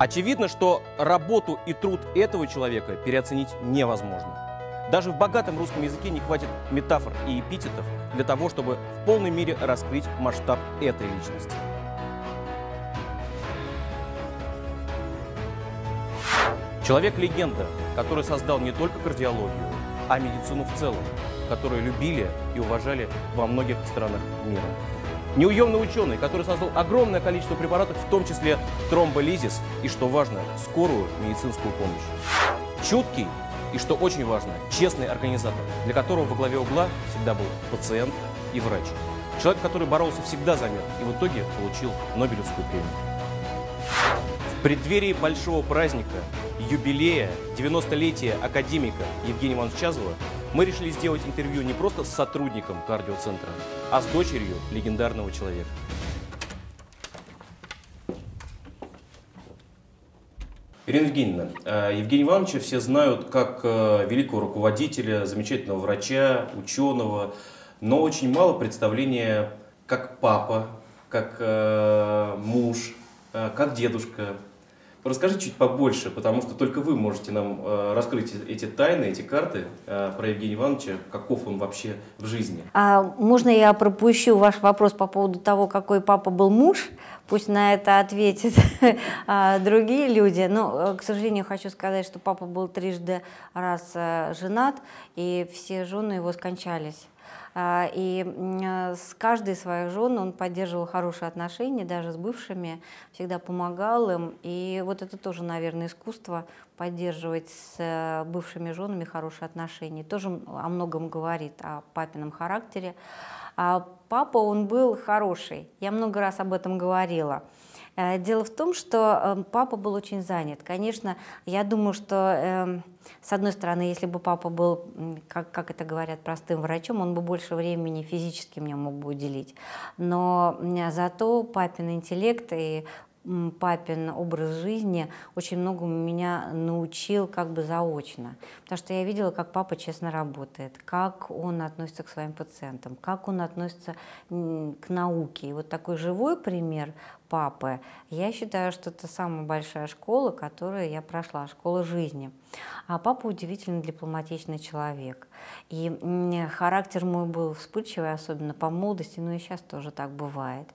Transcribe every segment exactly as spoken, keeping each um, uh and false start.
Очевидно, что работу и труд этого человека переоценить невозможно. Даже в богатом русском языке не хватит метафор и эпитетов для того, чтобы в полной мере раскрыть масштаб этой личности. Человек-легенда, который создал не только кардиологию, а медицину в целом, которую любили и уважали во многих странах мира. Неуемный ученый, который создал огромное количество препаратов, в том числе тромболизис и, что важно, скорую медицинскую помощь. Чуткий и, что очень важно, честный организатор, для которого во главе угла всегда был пациент и врач. Человек, который боролся всегда за мир и в итоге получил Нобелевскую премию. В преддверии большого праздника, юбилея, девяностолетия академика Евгения Ивановича Чазова мы решили сделать интервью не просто с сотрудником кардиоцентра, а с дочерью легендарного человека. Ирина Евгеньевна, Евгения Ивановича все знают как великого руководителя, замечательного врача, ученого, но очень мало представления как папа, как муж, как дедушка. Расскажите чуть побольше, потому что только вы можете нам раскрыть эти тайны, эти карты про Евгения Ивановича, каков он вообще в жизни. А можно я пропущу ваш вопрос по поводу того, какой папа был муж? Пусть на это ответят другие люди. Но, к сожалению, хочу сказать, что папа был трижды раз женат, и все жены его скончались. И с каждой своей женой он поддерживал хорошие отношения, даже с бывшими, всегда помогал им. И вот это тоже, наверное, искусство поддерживать с бывшими женами хорошие отношения. Тоже о многом говорит о папином характере. А папа, он был хороший. Я много раз об этом говорила. Дело в том, что папа был очень занят. Конечно, я думаю, что, с одной стороны, если бы папа был, как, как это говорят, простым врачом, он бы больше времени физически мне мог бы уделить. Но зато папин интеллект и папин образ жизни очень многому меня научил как бы заочно. Потому что я видела, как папа честно работает, как он относится к своим пациентам, как он относится к науке. И вот такой живой пример папы, я считаю, что это самая большая школа, которую я прошла, школа жизни. А папа удивительно дипломатичный человек. И характер мой был вспыльчивый, особенно по молодости, но и сейчас тоже так бывает.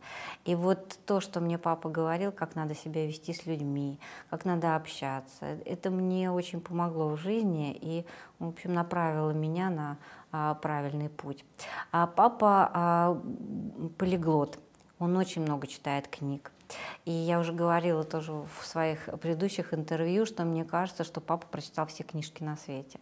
И вот то, что мне папа говорил, как надо себя вести с людьми, как надо общаться, это мне очень помогло в жизни и, в общем, направило меня на а, правильный путь. А папа а, полиглот. Он очень много читает книг. И я уже говорила тоже в своих предыдущих интервью, что мне кажется, что папа прочитал все книжки на свете.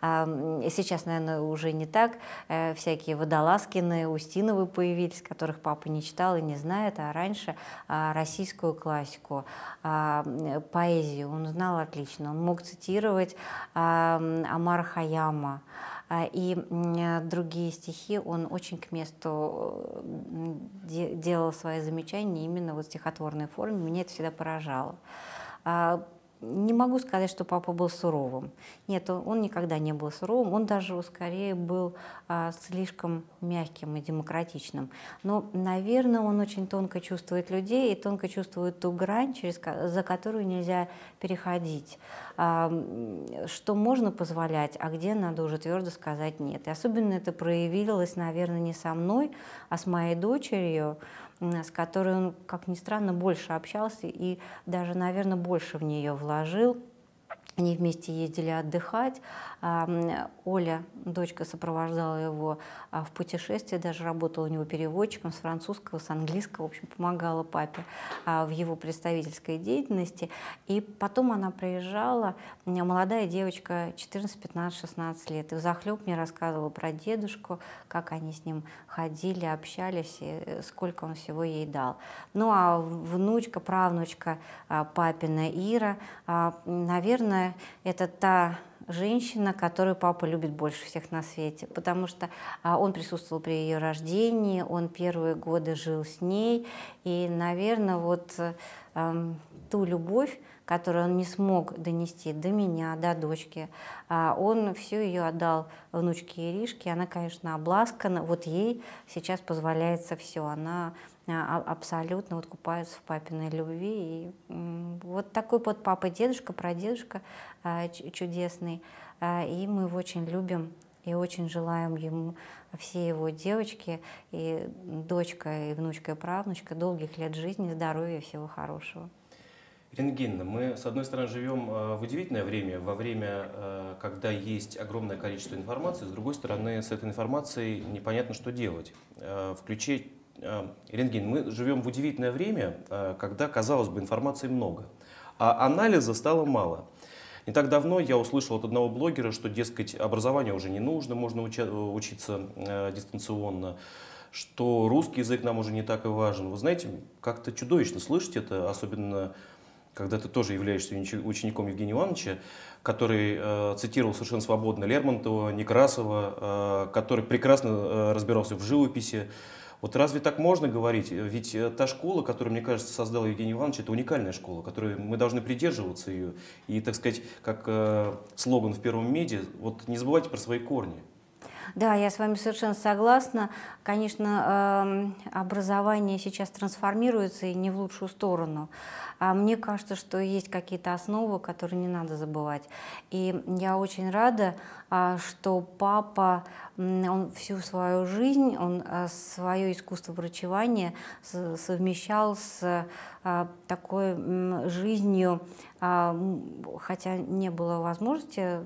Сейчас, наверное, уже не так. Всякие Водолазкины, Устиновы появились, которых папа не читал и не знает, а раньше российскую классику, поэзию он знал отлично. Он мог цитировать Омара Хайяма. И другие стихи он очень к месту делал свои замечания именно вот в стихотворной форме. Меня это всегда поражало. Не могу сказать, что папа был суровым. Нет, он никогда не был суровым. Он даже скорее был слишком мягким и демократичным. Но, наверное, он очень тонко чувствует людей и тонко чувствует ту грань, через, за которую нельзя переходить. Что можно позволять, а где надо уже твердо сказать «нет». И особенно это проявилось, наверное, не со мной, а с моей дочерью, с которой он, как ни странно, больше общался и даже, наверное, больше в нее вложил. Они вместе ездили отдыхать. Оля, дочка, сопровождала его в путешествии, даже работала у него переводчиком с французского, с английского, в общем, помогала папе в его представительской деятельности. И потом она приезжала, молодая девочка, четырнадцать, пятнадцать, шестнадцать лет, и взахлеб мне рассказывала про дедушку, как они с ним ходили, общались, и сколько он всего ей дал. Ну а внучка, правнучка папина Ира, наверное, это та женщина, которую папа любит больше всех на свете, потому что он присутствовал при ее рождении, он первые годы жил с ней, и, наверное, вот э, ту любовь, которую он не смог донести до меня, до дочки, он всю ее отдал внучке Иришке, она, конечно, обласкана, вот ей сейчас позволяется все, она абсолютно вот купаются в папиной любви. И вот такой вот папа, дедушка, прадедушка чудесный. И мы его очень любим и очень желаем ему, все его девочки, и дочка, и внучка, и правнучка, долгих лет жизни, здоровья и всего хорошего. Ирина Евгеньевна, мы, с одной стороны, живем в удивительное время, во время, когда есть огромное количество информации, с другой стороны, с этой информацией непонятно, что делать. В ключе, Ирина Евгеньевна, мы живем в удивительное время, когда, казалось бы, информации много, а анализа стало мало. Не так давно я услышал от одного блогера, что, дескать, образование уже не нужно, можно учиться дистанционно, что русский язык нам уже не так и важен. Вы знаете, как-то чудовищно слышать это, особенно когда ты тоже являешься учеником Евгения Ивановича, который э, цитировал совершенно свободно Лермонтова, Некрасова, э, который прекрасно э, разбирался в живописи. Вот разве так можно говорить? Ведь та школа, которую, мне кажется, создал Евгений Иванович, это уникальная школа, которой мы должны придерживаться ее. И, так сказать, как э, слоган в Первом меди, вот не забывайте про свои корни. Да, я с вами совершенно согласна. Конечно, образование сейчас трансформируется и не в лучшую сторону. А мне кажется, что есть какие-то основы, которые не надо забывать. И я очень рада, что папа, он всю свою жизнь, он свое искусство врачевания совмещал с такой жизнью, хотя не было возможности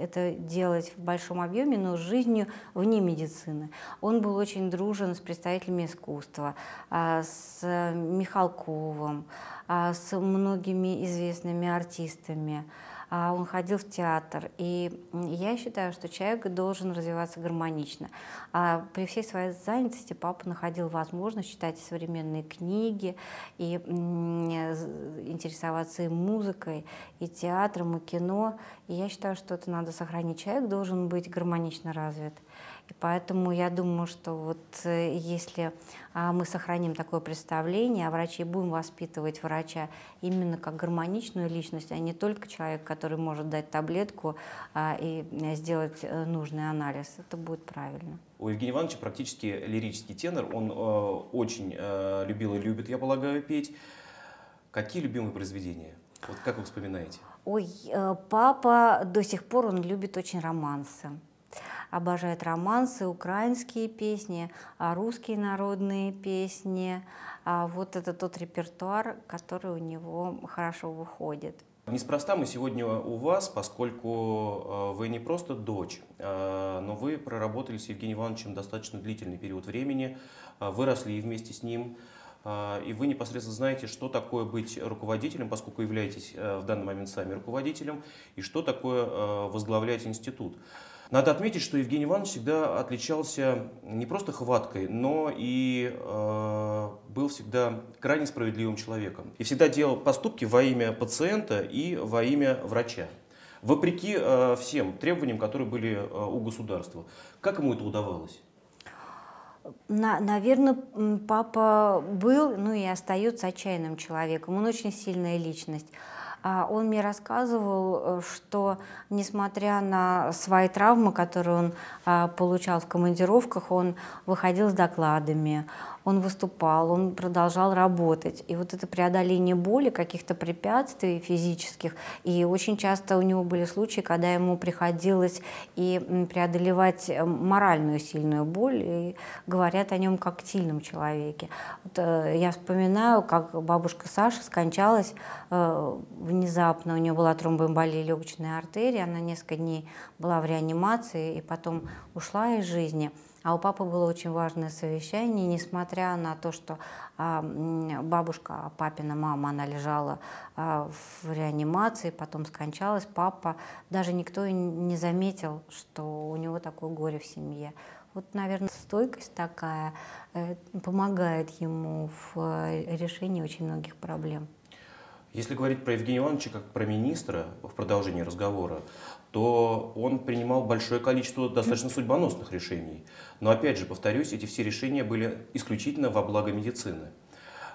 это делать в большом объеме, но с жизнью вне медицины. Он был очень дружен с представителями искусства, с Михалковым, с многими известными артистами. Он ходил в театр. И я считаю, что человек должен развиваться гармонично. При всей своей занятости папа находил возможность читать современные книги и интересоваться и музыкой, и театром, и кино. И я считаю, что это надо сохранить. Человек должен быть гармонично развит. И поэтому я думаю, что вот если мы сохраним такое представление о враче, будем воспитывать врача именно как гармоничную личность, а не только человек, который может дать таблетку и сделать нужный анализ, это будет правильно. У Евгения Ивановича практически лирический тенор, он очень любил и любит, я полагаю, петь. Какие любимые произведения? Вот как вы вспоминаете? Ой, папа до сих пор он любит очень романсы. Обожает романсы, украинские песни, русские народные песни. Вот это тот репертуар, который у него хорошо выходит. Неспроста мы сегодня у вас, поскольку вы не просто дочь, но вы проработали с Евгением Ивановичем достаточно длительный период времени, выросли вместе с ним. И вы непосредственно знаете, что такое быть руководителем, поскольку являетесь в данный момент сами руководителем, и что такое возглавлять институт. Надо отметить, что Евгений Иванович всегда отличался не просто хваткой, но и э, был всегда крайне справедливым человеком. И всегда делал поступки во имя пациента и во имя врача, вопреки э, всем требованиям, которые были э, у государства. Как ему это удавалось? На, наверное, папа был, ну и остается отчаянным человеком. Он очень сильная личность. Он мне рассказывал, что, несмотря на свои травмы, которые он получал в командировках, он выходил с докладами, он выступал, он продолжал работать. И вот это преодоление боли, каких-то препятствий физических, и очень часто у него были случаи, когда ему приходилось и преодолевать моральную сильную боль, и говорят о нем как о сильном человеке. Вот, я вспоминаю, как бабушка Саша скончалась внезапно, у нее была тромбоэмболия легочной артерии, она несколько дней была в реанимации и потом ушла из жизни. А у папы было очень важное совещание, несмотря на то, что а, бабушка, папина мама, она лежала а, в реанимации, потом скончалась, папа, даже никто не заметил, что у него такое горе в семье. Вот, наверное, стойкость такая э, помогает ему в э, решении очень многих проблем. Если говорить про Евгения Ивановича как про министра в продолжении разговора, то он принимал большое количество достаточно судьбоносных решений. Но опять же, повторюсь, эти все решения были исключительно во благо медицины.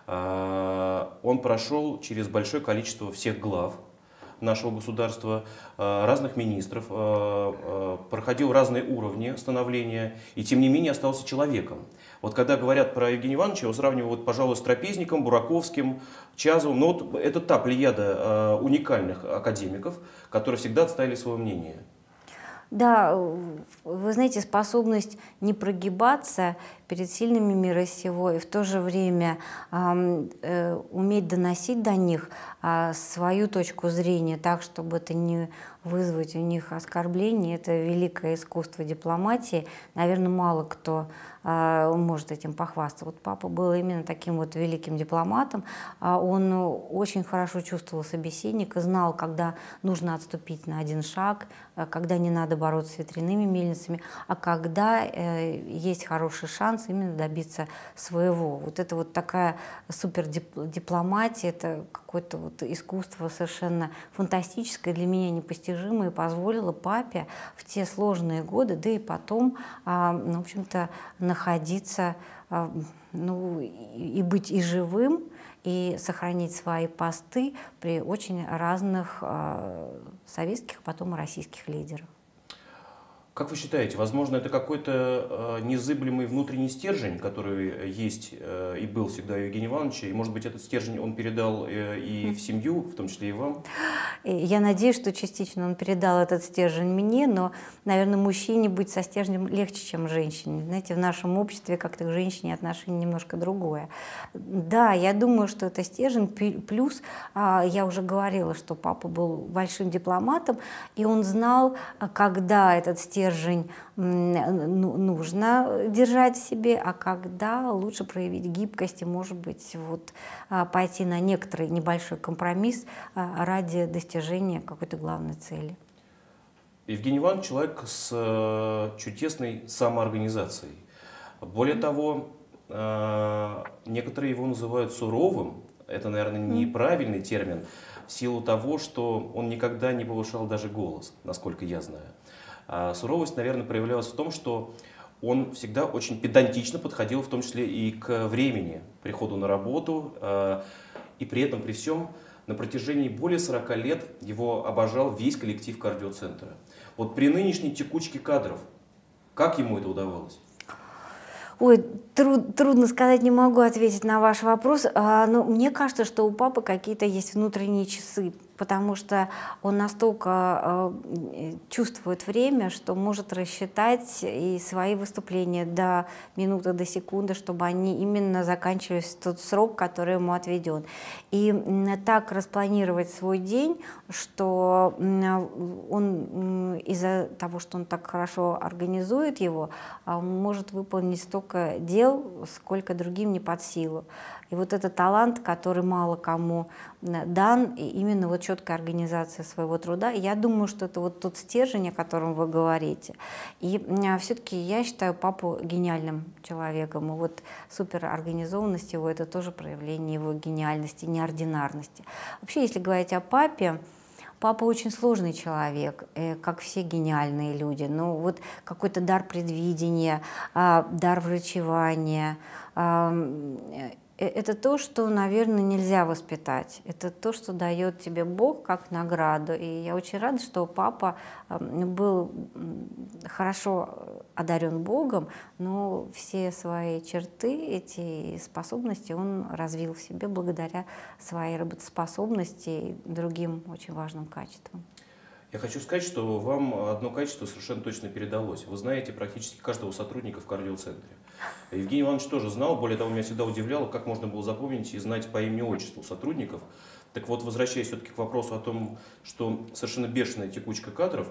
Он прошел через большое количество всех глав, нашего государства, разных министров, проходил разные уровни становления и, тем не менее, остался человеком. Вот когда говорят про Евгения Ивановича, его сравнивают, вот, пожалуй, с Трапезником, Бураковским, Чазовым. Но вот это та плеяда уникальных академиков, которые всегда отставили свое мнение. Да, вы знаете, способность не прогибаться перед сильными мира сего и в то же время э, э, уметь доносить до них э, свою точку зрения так, чтобы это не вызвать у них оскорбление, это великое искусство дипломатии. Наверное, мало кто э, может этим похвастаться. Вот папа был именно таким вот великим дипломатом. Он очень хорошо чувствовал собеседника, знал, когда нужно отступить на один шаг, когда не надо бороться с ветряными мельницами, а когда э, есть хороший шанс именно добиться своего. Вот это вот такая супердипломатия, это какое-то вот искусство совершенно фантастическое, для меня непостижимое, и позволило папе в те сложные годы, да и потом, э, ну, в общем-то, находиться, э, ну, и быть и живым, и сохранить свои посты при очень разных э, советских, потом и российских лидерах. Как вы считаете, возможно, это какой-то э, незыблемый внутренний стержень, который есть э, и был всегда у Евгения Ивановича, и, может быть, этот стержень он передал э, и в семью, в том числе и вам? Я надеюсь, что частично он передал этот стержень мне, но, наверное, мужчине быть со стержнем легче, чем женщине. Знаете, в нашем обществе как-то к женщине отношение немножко другое. Да, я думаю, что это стержень, плюс э, я уже говорила, что папа был большим дипломатом, и он знал, когда этот стержень стержень нужно держать в себе, а когда лучше проявить гибкость и, может быть, вот, пойти на некоторый небольшой компромисс ради достижения какой-то главной цели. Евгений Иванович – человек с чудесной самоорганизацией. Более mm-hmm. того, некоторые его называют суровым, это, наверное, неправильный mm-hmm. термин, в силу того, что он никогда не повышал даже голос, насколько я знаю. А суровость, наверное, проявлялась в том, что он всегда очень педантично подходил, в том числе и к времени, приходу на работу. И при этом, при всем, на протяжении более сорока лет его обожал весь коллектив кардиоцентра. Вот при нынешней текучке кадров, как ему это удавалось? Ой, труд, трудно сказать, не могу ответить на ваш вопрос, но мне кажется, что у папы какие-то есть внутренние часы, потому что он настолько чувствует время, что может рассчитать и свои выступления до минуты, до секунды, чтобы они именно заканчивались в тот срок, который ему отведен. И так распланировать свой день, что он из-за того, что он так хорошо организует его, может выполнить столько дел, сколько другим не под силу. И вот этот талант, который мало кому дан, и именно вот четкая организация своего труда, я думаю, что это вот тот стержень, о котором вы говорите. И все-таки я считаю папу гениальным человеком. И вот суперорганизованность его — это тоже проявление его гениальности, неординарности. Вообще, если говорить о папе, папа очень сложный человек, как все гениальные люди. Ну, вот какой-то дар предвидения, дар врачевания – это то, что, наверное, нельзя воспитать. Это то, что дает тебе Бог как награду. И я очень рада, что папа был хорошо одарен Богом, но все свои черты, эти способности он развил в себе благодаря своей работоспособности и другим очень важным качествам. Я хочу сказать, что вам одно качество совершенно точно передалось. Вы знаете практически каждого сотрудника в кардиоцентре. Евгений Иванович тоже знал, более того, меня всегда удивляло, как можно было запомнить и знать по имени-отчеству сотрудников. Так вот, возвращаясь все-таки к вопросу о том, что совершенно бешеная текучка кадров,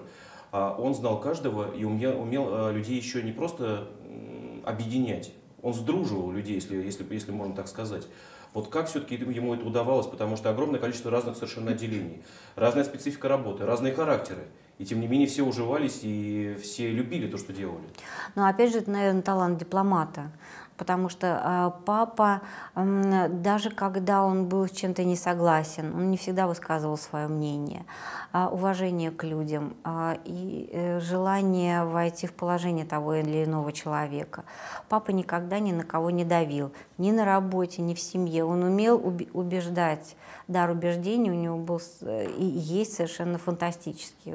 он знал каждого и умел, умел людей еще не просто объединять, он сдруживал людей, если, если, если можно так сказать. Вот как все-таки ему это удавалось, потому что огромное количество разных совершенно отделений, разная специфика работы, разные характеры. И тем не менее все уживались и все любили то, что делали. Ну, опять же, это, наверное, талант дипломата. потому что папа, даже когда он был с чем-то не согласен, он не всегда высказывал свое мнение, уважение к людям и желание войти в положение того или иного человека. Папа никогда ни на кого не давил, ни на работе, ни в семье. Он умел убеждать, дар убеждений у него был и есть совершенно фантастический.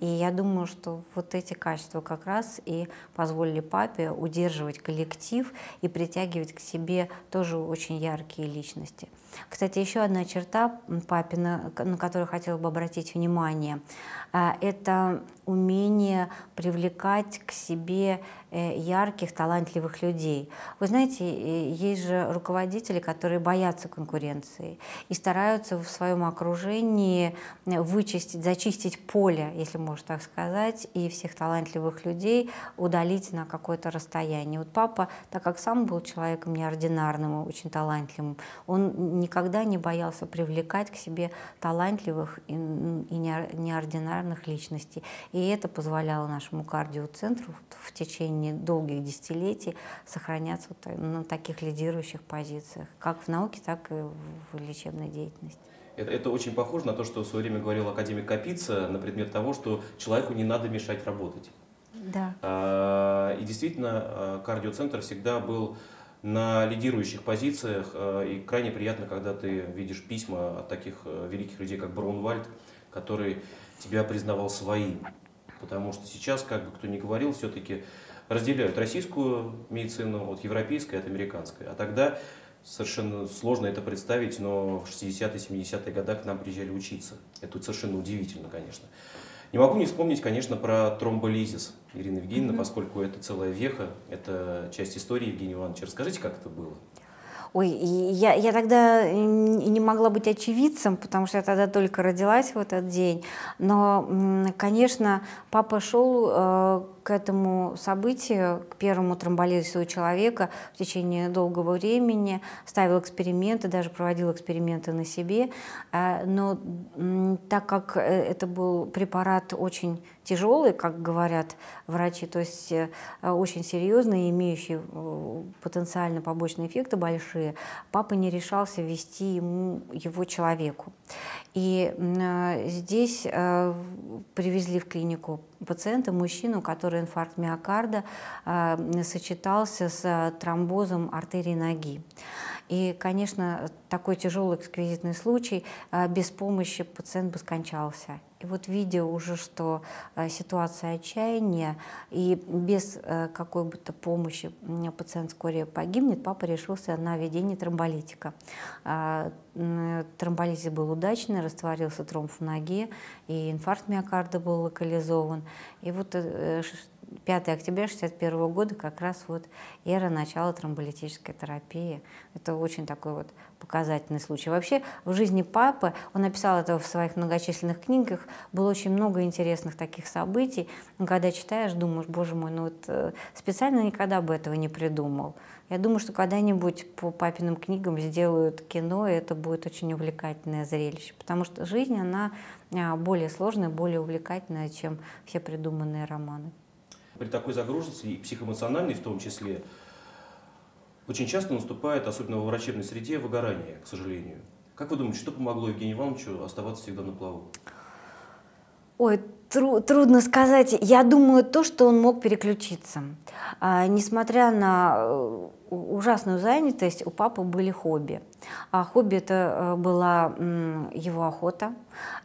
И я думаю, что вот эти качества как раз и позволили папе удерживать коллектив и притягивать к себе тоже очень яркие личности. Кстати, еще одна черта папина, на которую хотела бы обратить внимание, это умение привлекать к себе ярких, талантливых людей. Вы знаете, есть же руководители, которые боятся конкуренции и стараются в своем окружении вычистить, зачистить поле, если можно так сказать, и всех талантливых людей удалить на какое-то расстояние. Вот папа, так как сам был человеком неординарным и очень талантливым, он никогда не боялся привлекать к себе талантливых и неординарных личностей. И это позволяло нашему кардиоцентру в течение долгих десятилетий сохраняться на таких лидирующих позициях, как в науке, так и в лечебной деятельности. Это, это очень похоже на то, что в свое время говорил академик Капица на предмет того, что человеку не надо мешать работать. Да. А, и действительно, кардиоцентр всегда был на лидирующих позициях, и крайне приятно, когда ты видишь письма от таких великих людей, как Браунвальд, который тебя признавал своим. Потому что сейчас, как бы кто ни говорил, все-таки разделяют российскую медицину от европейской, от американской. А тогда совершенно сложно это представить, но в шестидесятые-семидесятые годы к нам приезжали учиться. Это совершенно удивительно, конечно. Не могу не вспомнить, конечно, про тромболизис, Ирина Евгеньевна, mm-hmm. поскольку это целая веха, это часть истории Евгения Ивановича. Расскажите, как это было? Ой, я, я тогда не могла быть очевидцем, потому что я тогда только родилась в этот день. Но, конечно, папа шел э, к этому событию, к первому тромболизису у человека в течение долгого времени, ставил эксперименты, даже проводил эксперименты на себе. Э, но э, так как это был препарат очень тяжелый, как говорят врачи, то есть э, очень серьезный, имеющий э, потенциально побочные эффекты большие, папа не решался вести ему, его человеку. И э, здесь э, привезли в клинику пациента, мужчину, который инфаркт миокарда э, сочетался с тромбозом артерии ноги. И, конечно, такой тяжелый эксквизитный случай, э, без помощи пациент бы скончался. И вот видя уже, что э, ситуация отчаяния, и без э, какой бы то помощи э, пациент вскоре погибнет, папа решился на введение тромболитика. Э, э, тромболизис был удачный, растворился тромб в ноге, и инфаркт миокарда был локализован. И вот э, пятое октября шестьдесят первого года как раз вот эра начала тромболитической терапии. Это очень такой вот показательный случай. Вообще в жизни папы, он написал это в своих многочисленных книгах, было очень много интересных таких событий. Когда читаешь, думаешь, боже мой, ну вот специально никогда бы этого не придумал. Я думаю, что когда-нибудь по папиным книгам сделают кино, и это будет очень увлекательное зрелище. Потому что жизнь, она более сложная, более увлекательная, чем все придуманные романы. При такой загруженности, и психоэмоциональной в том числе, очень часто наступает, особенно во врачебной среде, выгорание, к сожалению. Как вы думаете, что помогло Евгению Ивановичу оставаться всегда на плаву? Ой, тру- трудно сказать. Я думаю, то, что он мог переключиться. А, несмотря на ужасную занятость, у папы были хобби. А хобби это была его охота,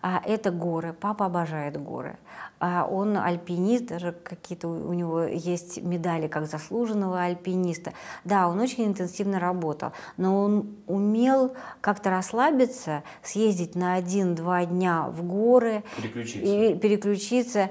а это горы. Папа обожает горы. А он альпинист, даже какие-то у него есть медали как заслуженного альпиниста. Да, он очень интенсивно работал, но он умел как-то расслабиться, съездить на один-два дня в горы, переключиться. переключиться,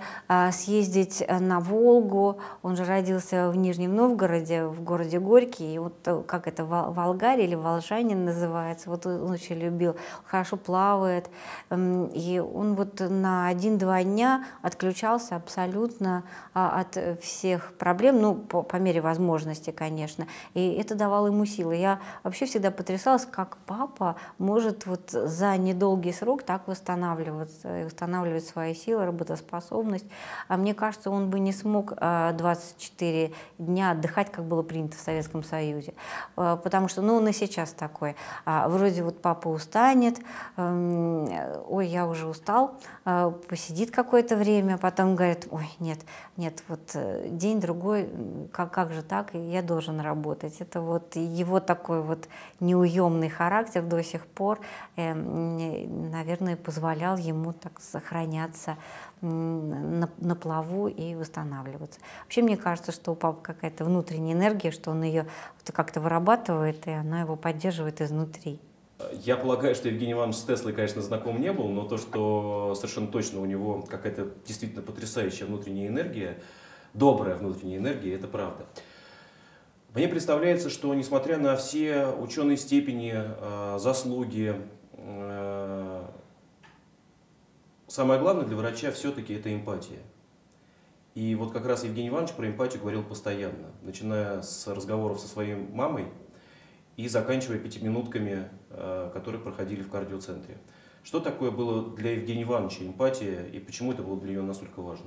съездить на Волгу. Он же родился в Нижнем Новгороде, в городе Горький. И вот как это, волгарь или волжанин называется, вот он очень любил, хорошо плавает. И он вот на один-два дня отключался абсолютно от всех проблем, ну, по, по мере возможности, конечно. И это давало ему силы. Я вообще всегда потрясалась, как папа может вот за недолгий срок так восстанавливаться, восстанавливать свои силы, работоспособность. А мне кажется, он бы не смог двадцать четыре дня отдыхать, как было принято в Советском Союзе. Союзе. Потому что, ну, он и сейчас такой. Вроде вот папа устанет, ой, я уже устал, посидит какое-то время, потом говорит, ой, нет, нет, вот день-другой, как, как же так, я должен работать. Это вот его такой вот неуемный характер до сих пор, наверное, позволял ему так сохраняться на, на плаву и восстанавливаться. Вообще, мне кажется, что у папы какая-то внутренняя энергия, что он ее как-то вырабатывает, и она его поддерживает изнутри. Я полагаю, что Евгений Иванович с Теслой, конечно, знаком не был, но то, что совершенно точно у него какая-то действительно потрясающая внутренняя энергия, добрая внутренняя энергия, это правда. Мне представляется, что несмотря на все ученые степени, заслуги, самое главное для врача все-таки это эмпатия. И вот как раз Евгений Иванович про эмпатию говорил постоянно, начиная с разговоров со своей мамой и заканчивая пятиминутками, которые проходили в кардиоцентре. Что такое было для Евгения Ивановича эмпатия и почему это было для него настолько важно?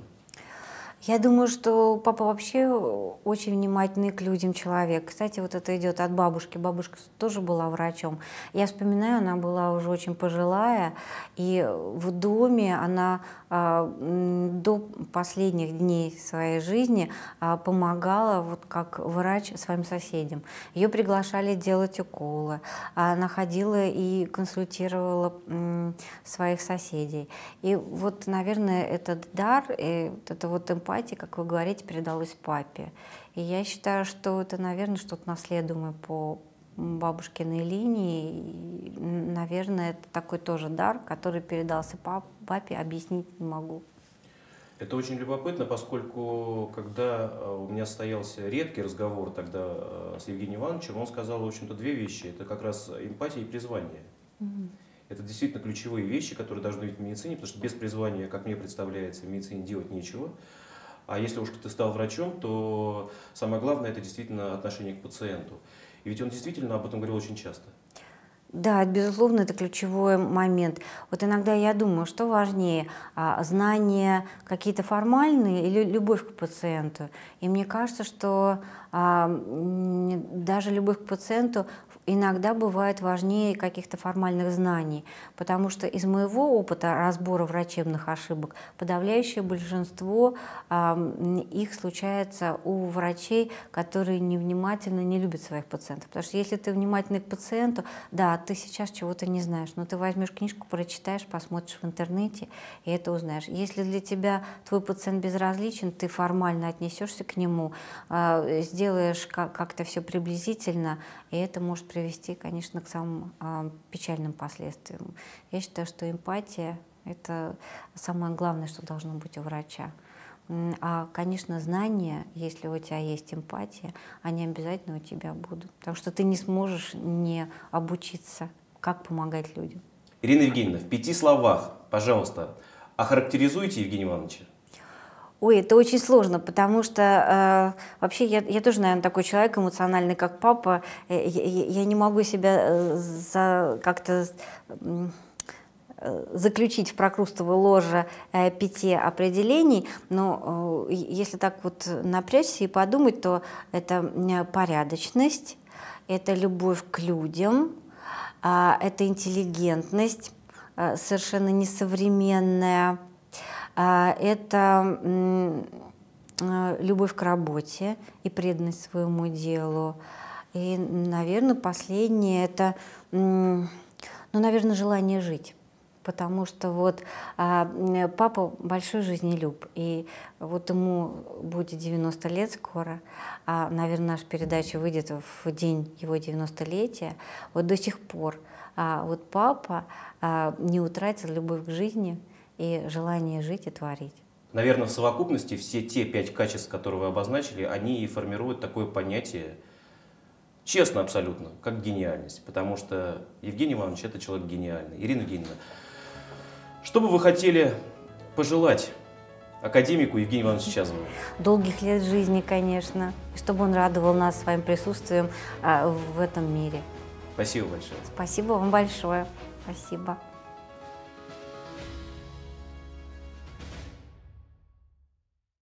Я думаю, что папа вообще очень внимательный к людям человек. Кстати, вот это идет от бабушки. Бабушка тоже была врачом. Я вспоминаю, она была уже очень пожилая, и в доме она э, до последних дней своей жизни э, помогала, вот как врач, своим соседям. Ее приглашали делать уколы. Она ходила и консультировала э, своих соседей. И вот, наверное, этот дар, э, это вот эмпатия, как вы говорите, передалось папе. И я считаю, что это, наверное, что-то наследуемое по бабушкиной линии. И, наверное, это такой тоже дар, который передался пап папе, объяснить не могу. Это очень любопытно, поскольку, когда у меня состоялся редкий разговор тогда с Евгением Ивановичем, он сказал, в общем-то, две вещи. Это как раз эмпатия и призвание. Mm-hmm. Это действительно ключевые вещи, которые должны быть в медицине, потому что без призвания, как мне представляется, в медицине делать нечего. А если уж ты стал врачом, то самое главное – это действительно отношение к пациенту. И ведь он действительно об этом говорил очень часто. Да, безусловно, это ключевой момент. Вот иногда я думаю, что важнее – знания какие-то формальные или любовь к пациенту. И мне кажется, что даже любовь к пациенту иногда бывает важнее каких-то формальных знаний, потому что из моего опыта разбора врачебных ошибок подавляющее большинство э, их случается у врачей, которые невнимательно, не любят своих пациентов. Потому что если ты внимательный к пациенту, да, ты сейчас чего-то не знаешь, но ты возьмешь книжку, прочитаешь, посмотришь в интернете и это узнаешь. Если для тебя твой пациент безразличен, ты формально отнесешься к нему, э, сделаешь как-то все приблизительно, и это может привести, конечно, к самым э, печальным последствиям. Я считаю, что эмпатия – это самое главное, что должно быть у врача. А, конечно, знания, если у тебя есть эмпатия, они обязательно у тебя будут, потому что ты не сможешь не обучиться, как помогать людям. Ирина Евгеньевна, в пяти словах, пожалуйста, охарактеризуйте Евгения Ивановича. Ой, это очень сложно, потому что э, вообще я, я тоже, наверное, такой человек эмоциональный, как папа. Я, я, я не могу себя за, как-то э, заключить в прокрустово ложе э, пяти определений, но э, если так вот напрячься и подумать, то это порядочность, это любовь к людям, э, это интеллигентность, э, совершенно несовременная. Это любовь к работе и преданность своему делу. И, наверное, последнее – это, ну, наверное, желание жить. Потому что вот папа большой жизнелюб, и вот ему будет девяносто лет скоро, а, наверное, наша передача выйдет в день его девяностолетия, вот до сих пор вот папа не утратил любовь к жизни и желание жить и творить. Наверное, в совокупности все те пять качеств, которые вы обозначили, они и формируют такое понятие, честно абсолютно, как гениальность. Потому что Евгений Иванович – это человек гениальный. Ирина Евгеньевна, что бы вы хотели пожелать академику Евгению Ивановичу Чазову? Долгих лет жизни, конечно. Чтобы он радовал нас своим присутствием в этом мире. Спасибо большое. Спасибо вам большое. Спасибо.